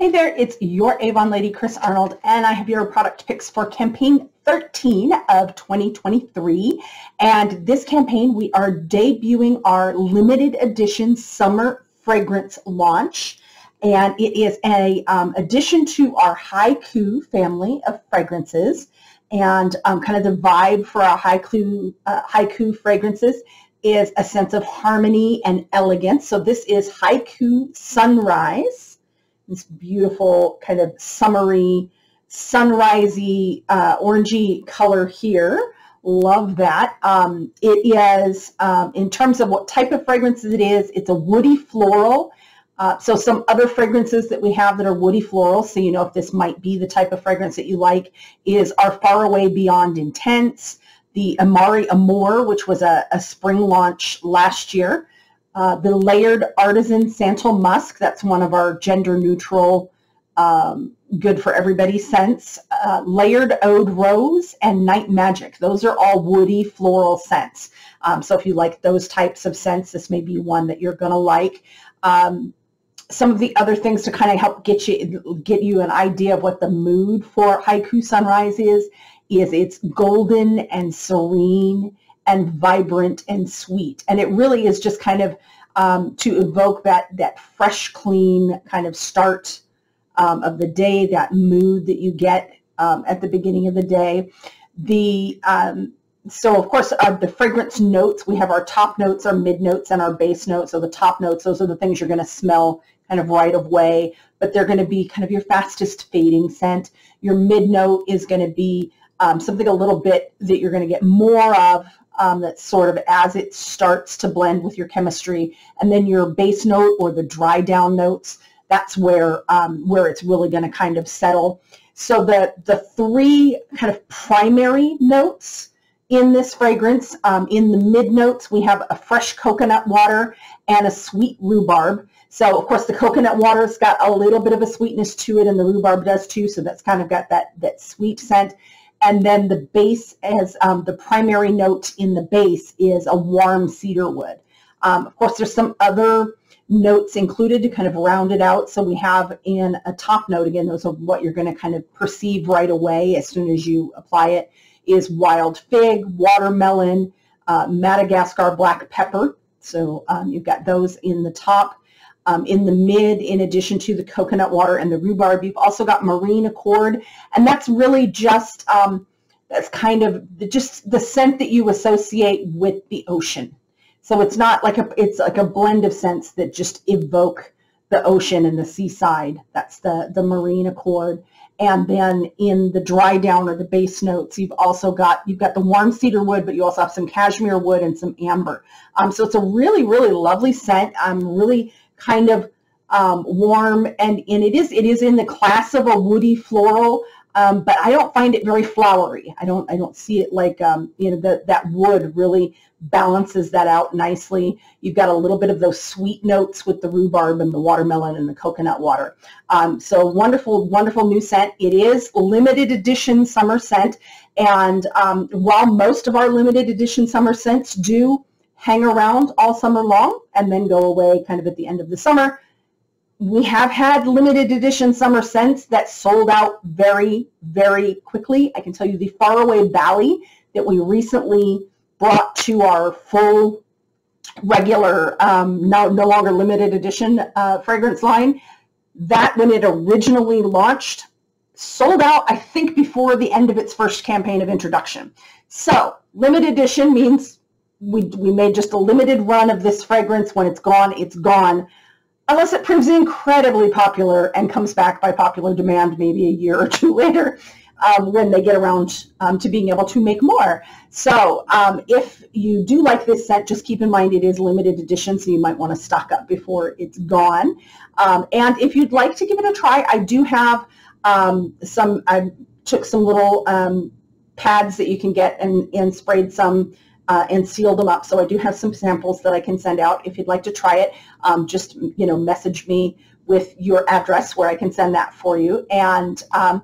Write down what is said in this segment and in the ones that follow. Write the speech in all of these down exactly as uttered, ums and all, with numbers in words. Hey there, it's your Avon lady, Chris Arnold, and I have your product picks for campaign thirteen of twenty twenty-three. And this campaign, we are debuting our limited edition summer fragrance launch. And it is an um, addition to our Haiku family of fragrances. And um, kind of the vibe for our Haiku, uh, Haiku fragrances is a sense of harmony and elegance. So this is Haiku Sunrise. This beautiful kind of summery, sunrisey, uh, orangey color here. Love that. Um, it is, um, in terms of what type of fragrances it is, it's a woody floral. Uh, so some other fragrances that we have that are woody floral, so you know if this might be the type of fragrance that you like, is our Far Away Beyond Intense, the Amari Amore, which was a, a spring launch last year. Uh, the Layered Artisan Santal Musk, that's one of our gender-neutral, um, good-for-everybody scents. Uh, Layered Ode Rose and Night Magic. Those are all woody floral scents. Um, so if you like those types of scents, this may be one that you're going to like. Um, some of the other things to kind of help get you, get you an idea of what the mood for Haiku Sunrise is, is it's golden and serene and vibrant and sweet, and it really is just kind of um, to evoke that that fresh, clean kind of start um, of the day, that mood that you get um, at the beginning of the day. The um, so of course uh, the fragrance notes, we have our top notes, our mid notes, and our base notes. So the top notes, those are the things you're going to smell kind of right away, but they're going to be kind of your fastest fading scent. Your mid note is going to be um, something a little bit that you're going to get more of. Um, that's sort of as it starts to blend with your chemistry, and then your base note or the dry down notes, that's where um, where it's really going to kind of settle. So the, the three kind of primary notes in this fragrance, um, in the mid notes, we have a fresh coconut water and a sweet rhubarb. So of course the coconut water's got a little bit of a sweetness to it, and the rhubarb does too, so that's kind of got that, that sweet scent. And then the base, as um, the primary note in the base, is a warm cedar wood. Um, of course, there's some other notes included to kind of round it out. So we have in a top note, again, those are what you're going to kind of perceive right away as soon as you apply it, is wild fig, watermelon, uh, Madagascar black pepper. So um, you've got those in the top. Um, in the mid, in addition to the coconut water and the rhubarb, you've also got marine accord, and that's really just um, that's kind of the, just the scent that you associate with the ocean. So it's not like a it's like a blend of scents that just evoke the ocean and the seaside. That's the the marine accord, and then in the dry down or the base notes, you've also got you've got the warm cedar wood, but you also have some cashmere wood and some amber. Um, so it's a really really lovely scent. I'm um, really kind of um, warm, and, and it is it is in the class of a woody floral, um, but I don't find it very flowery. I don't I don't see it like um, you know that that wood really balances that out nicely. You've got a little bit of those sweet notes with the rhubarb and the watermelon and the coconut water. Um, so wonderful wonderful new scent. It is limited edition summer scent, and um, while most of our limited edition summer scents do hang around all summer long and then go away kind of at the end of the summer, we have had limited edition summer scents that sold out very, very quickly. I can tell you the Faraway Valley that we recently brought to our full regular, um, no, no longer limited edition uh, fragrance line, that when it originally launched, sold out, I think, before the end of its first campaign of introduction. So limited edition means We, we made just a limited run of this fragrance. When it's gone, it's gone, unless it proves incredibly popular and comes back by popular demand maybe a year or two later um, when they get around um, to being able to make more. So um, if you do like this scent, just keep in mind it is limited edition, so you might want to stock up before it's gone. Um, and if you'd like to give it a try, I do have um, some, I took some little um, pads that you can get and, and sprayed some Uh, and sealed them up. So I do have some samples that I can send out if you'd like to try it. Um, just, you know, message me with your address where I can send that for you. And um,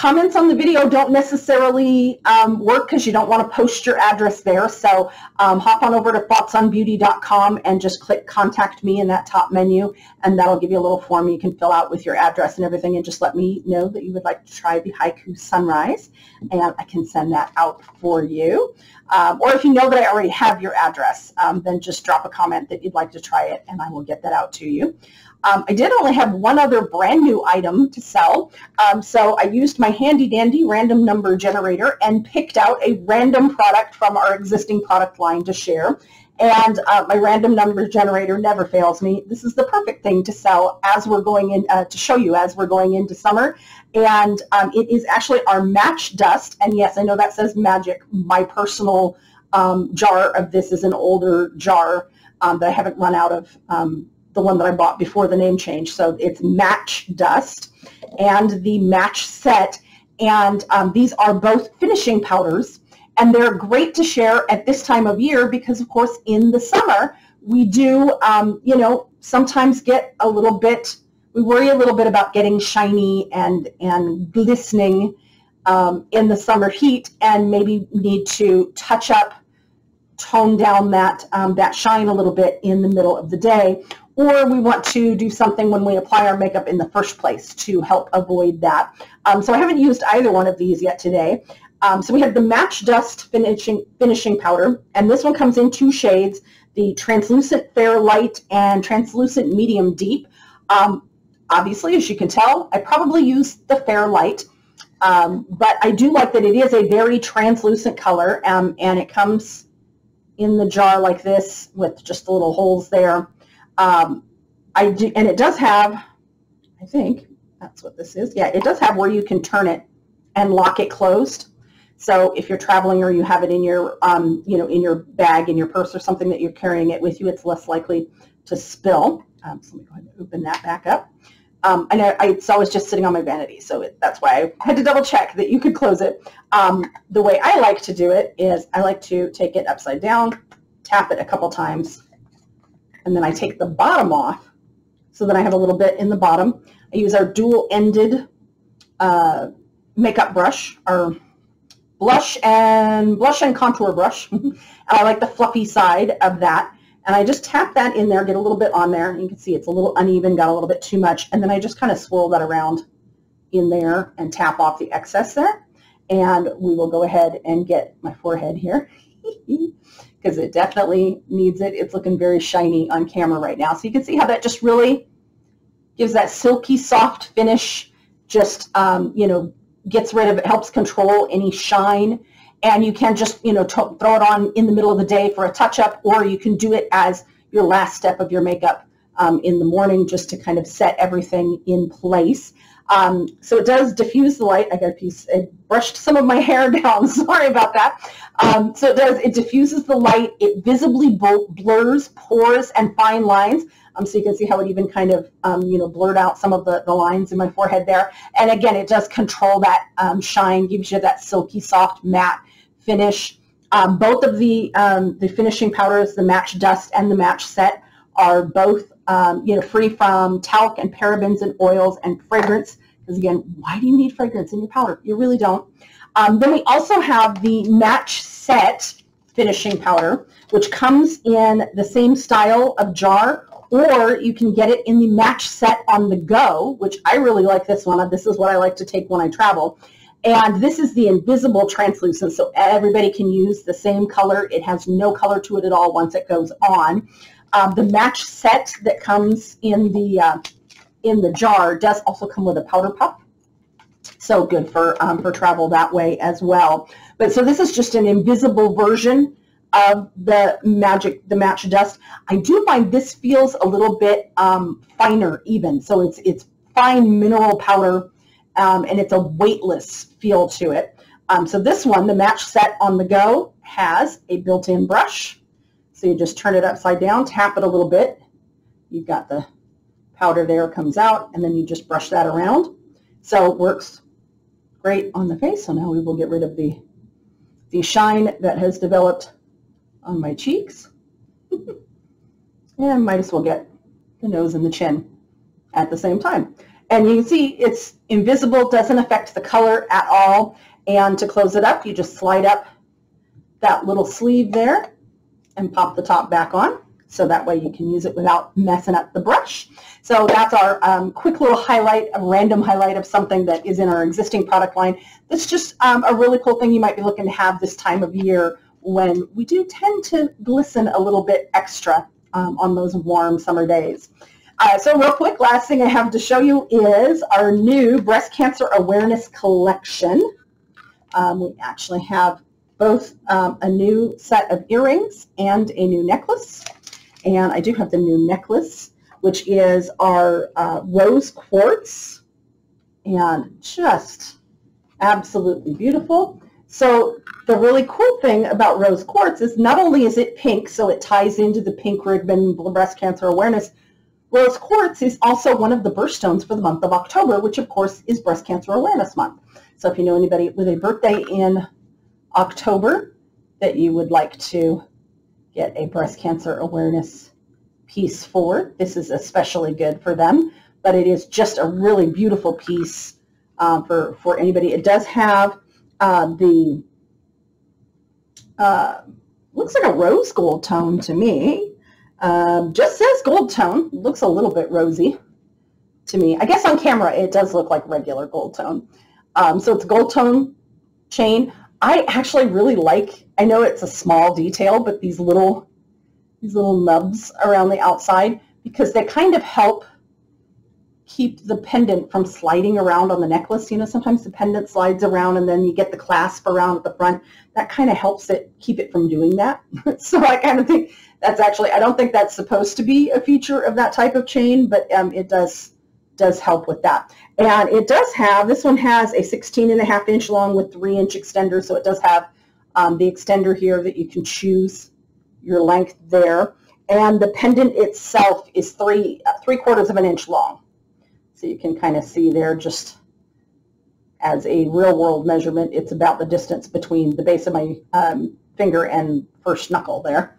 Comments on the video don't necessarily um, work because you don't want to post your address there, so um, hop on over to thoughts on beauty dot com and just click Contact Me in that top menu, and that'll give you a little form you can fill out with your address and everything, and just let me know that you would like to try the Haiku Sunrise, and I can send that out for you. Um, or if you know that I already have your address, um, then just drop a comment that you'd like to try it, and I will get that out to you. Um, I did only have one other brand new item to sell, um, so I used my handy dandy random number generator and picked out a random product from our existing product line to share. And uh, my random number generator never fails me. This is the perfect thing to sell as we're going in, uh, to show you as we're going into summer. And um, it is actually our match dust. And yes, I know that says magic. My personal um, jar of this is an older jar um, that I haven't run out of. Um, the one that I bought before the name change. So it's Match Dust and the Match Set. And um, these are both finishing powders. And they're great to share at this time of year because, of course, in the summer, we do, um, you know, sometimes get a little bit, we worry a little bit about getting shiny and, and glistening um, in the summer heat, and maybe need to touch up, tone down that, um, that shine a little bit in the middle of the day. Or we want to do something when we apply our makeup in the first place to help avoid that. Um, so I haven't used either one of these yet today. Um, so we have the Match Dust finishing, finishing Powder, and this one comes in two shades, the Translucent Fair Light and Translucent Medium Deep. Um, obviously, as you can tell, I probably used the Fair Light, um, but I do like that it is a very translucent color, um, and it comes in the jar like this with just the little holes there. Um, I do, and it does have, I think that's what this is. Yeah, it does have where you can turn it and lock it closed. So if you're traveling or you have it in your, um, you know, in your bag, in your purse or something that you're carrying it with you, it's less likely to spill. Um, so let me go ahead and open that back up. Um, and I, I, it's always just sitting on my vanity, so it, that's why I had to double check that you could close it. Um, the way I like to do it is I like to take it upside down, tap it a couple times, and then I take the bottom off so that I have a little bit in the bottom. I use our dual-ended uh, makeup brush, our blush and blush and contour brush. And I like the fluffy side of that. And I just tap that in there, get a little bit on there. And you can see it's a little uneven, got a little bit too much. And then I just kind of swirl that around in there and tap off the excess there. And we will go ahead and get my forehead here. Because it definitely needs it. It's looking very shiny on camera right now. So you can see how that just really gives that silky, soft finish, just, um, you know, gets rid of it, helps control any shine. And you can just, you know, throw it on in the middle of the day for a touch-up, or you can do it as your last step of your makeup um, in the morning, just to kind of set everything in place. Um, so it does diffuse the light. I got a piece, I brushed some of my hair down, sorry about that. Um, so it does, it diffuses the light, it visibly blurs pores and fine lines. Um, so you can see how it even kind of, um, you know, blurred out some of the, the lines in my forehead there. And again, it does control that um, shine, gives you that silky, soft, matte finish. Um, both of the, um, the finishing powders, the Match Dust and the Match Set, are both um, you know, free from talc and parabens and oils and fragrance. Because again, why do you need fragrance in your powder? You really don't. Um, then we also have the Match Set finishing powder, which comes in the same style of jar, or you can get it in the Match Set on the go, which I really like this one. This is what I like to take when I travel. And this is the invisible translucent, so everybody can use the same color. It has no color to it at all once it goes on. Um, the Match Set that comes in the uh, in the jar does also come with a powder puff, so good for um, for travel that way as well. But so this is just an invisible version of the magic the Match Dust. I do find this feels a little bit um, finer even, so it's it's fine mineral powder, um, and it's a weightless feel to it. Um, so this one, the Match Set on the go, has a built-in brush. So you just turn it upside down, tap it a little bit. You've got the powder there, comes out, and then you just brush that around. So it works great on the face. So now we will get rid of the, the shine that has developed on my cheeks. And might as well get the nose and the chin at the same time. And you can see it's invisible, doesn't affect the color at all. And to close it up, you just slide up that little sleeve there and pop the top back on. So that way you can use it without messing up the brush. So that's our um, quick little highlight, a random highlight of something that is in our existing product line. That's just um, a really cool thing you might be looking to have this time of year when we do tend to glisten a little bit extra um, on those warm summer days. Uh, so real quick, last thing I have to show you is our new Breast Cancer Awareness Collection. Um, we actually have both um, a new set of earrings and a new necklace. And I do have the new necklace, which is our uh, Rose Quartz, and just absolutely beautiful. So the really cool thing about Rose Quartz is not only is it pink, so it ties into the pink ribbon, breast cancer awareness, Rose Quartz is also one of the birthstones for the month of October, which of course is Breast Cancer Awareness Month. So if you know anybody with a birthday in October that you would like to get a breast cancer awareness piece for, this is especially good for them. But it is just a really beautiful piece uh, for, for anybody. It does have uh, the, uh, looks like a rose gold tone to me. Um, just says gold tone. Looks a little bit rosy to me. I guess on camera it does look like regular gold tone. Um, so it's a gold tone chain. I actually really like, I know it's a small detail, but these little these little nubs around the outside, because they kind of help keep the pendant from sliding around on the necklace. You know, sometimes the pendant slides around and then you get the clasp around at the front. That kind of helps it, keep it from doing that. So I kind of think that's actually, I don't think that's supposed to be a feature of that type of chain, but um, it does does help with that. And it does have, this one has a sixteen and a half inch long with three inch extender, so it does have um, the extender here that you can choose your length there. And the pendant itself is three uh, three quarters of an inch long, so you can kind of see there, just as a real world measurement, it's about the distance between the base of my um, finger and first knuckle there,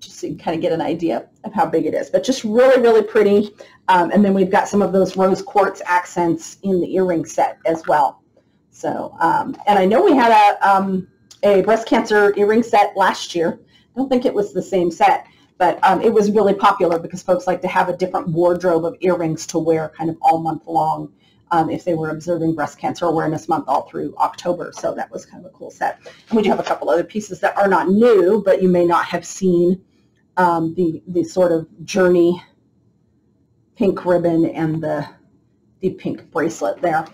just so you can kind of get an idea of how big it is. But just really, really pretty. Um, and then we've got some of those rose quartz accents in the earring set as well. So, um, and I know we had a, um, a breast cancer earring set last year. I don't think it was the same set, but um, it was really popular because folks like to have a different wardrobe of earrings to wear kind of all month long um, if they were observing Breast Cancer Awareness Month all through October. So that was kind of a cool set. And we do have a couple other pieces that are not new, but you may not have seen. Um, the, the sort of journey pink ribbon and the, the pink bracelet there.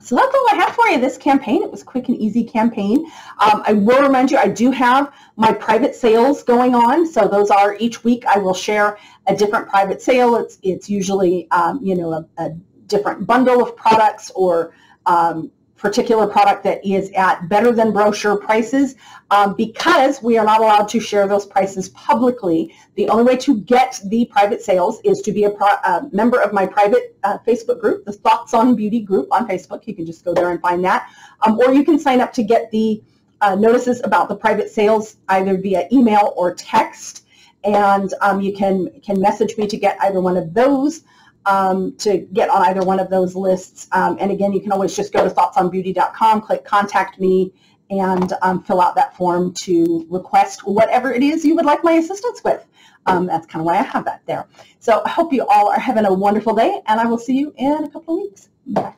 So that's all I have for you this campaign. It was a quick and easy campaign. Um, I will remind you, I do have my private sales going on. So those are, each week I will share a different private sale. It's, it's usually, um, you know, a, a different bundle of products or um, particular product that is at better than brochure prices, um, because we are not allowed to share those prices publicly. The only way to get the private sales is to be a, pro a member of my private uh, Facebook group, the Thoughts on Beauty group on Facebook. You can just go there and find that. Um, or you can sign up to get the uh, notices about the private sales either via email or text. And um, you can, can message me to get either one of those. Um, to get on either one of those lists. Um, and again, you can always just go to thoughts on beauty dot com, click contact me, and um, fill out that form to request whatever it is you would like my assistance with. Um, that's kind of why I have that there. So I hope you all are having a wonderful day, and I will see you in a couple of weeks. Bye.